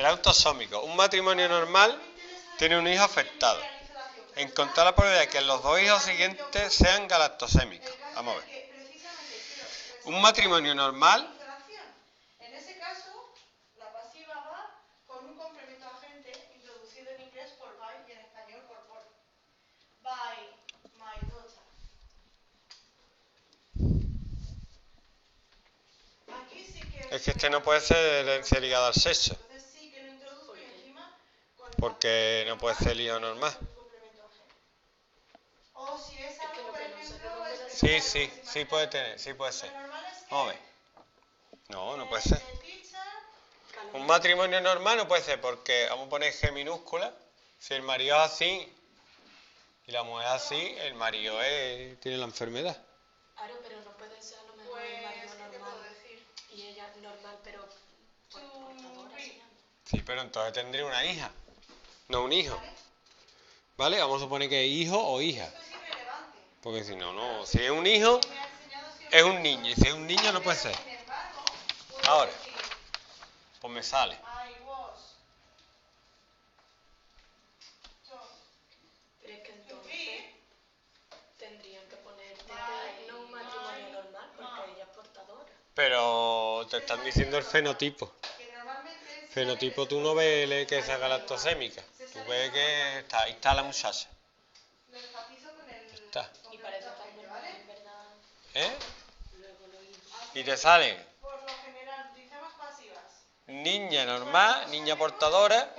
será autosómico. Un matrimonio normal tiene un hijo afectado. Encontrar la probabilidad de que los dos hijos siguientes sean galactosémicos. Vamos a ver. Un matrimonio normal. En ese caso, la pasiva va con un complemento agente introducido en inglés por by y en español por por. By my daughter. Aquí sí que... Es que este no puede ser herencia ligada al sexo. Entonces sí que lo introduzco y encima... Porque no puede ser lío normal. O si es algo, por ejemplo... Sí, sí, sí puede tener, sí puede ser. Vamos a ver. No, no puede ser. Un matrimonio normal no puede ser porque, vamos a poner G minúscula, si el marido es así y la mujer es así, el marido tiene la enfermedad. Claro, pero no puede ser a lo mejor el marido normal y ella normal, pero portadora. Sí, pero entonces tendría una hija, no un hijo. ¿Vale? Vamos a suponer que hijo o hija. Porque si no, no. Si es un hijo, es un niño. Y si es un niño, no puede ser. Ahora, pues me sale. Pero es que entonces tendrían que poner no un matrimonio normal, porque ella es portadora. Pero te están diciendo el fenotipo. Fenotipo, tú no ves que es galactosémica. Tú ves que está, ahí está la muchacha. Está. ¿Eh? Y te salen. Niña normal, niña portadora,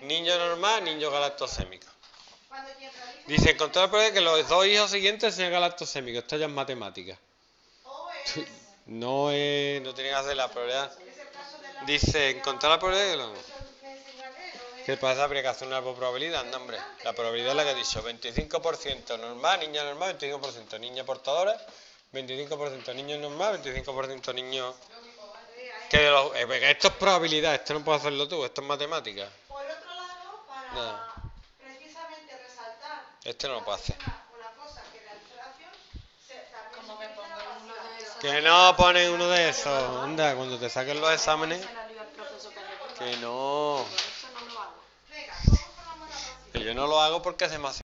niño normal, niño galactosémico. Dice, encontrar la probabilidad de que los dos hijos siguientes sean galactosémicos. Esto ya es matemática. No es, no tiene que hacer la probabilidad. Dice, encontrar la probabilidad de los... ¿Qué pasa? Habría que hacer una probabilidad, no, hombre. La probabilidad es la que he dicho. 25% normal, 25% niña portadora, 25% niño normal, 25% niño... Que los... Esto es probabilidad, esto no puedes hacerlo tú, esto es matemática. Por otro lado, para precisamente resaltar... Este no lo puedo hacer. Que no ponen uno de esos. Anda, cuando te saquen los exámenes... Que no... Yo no lo hago porque es demasiado.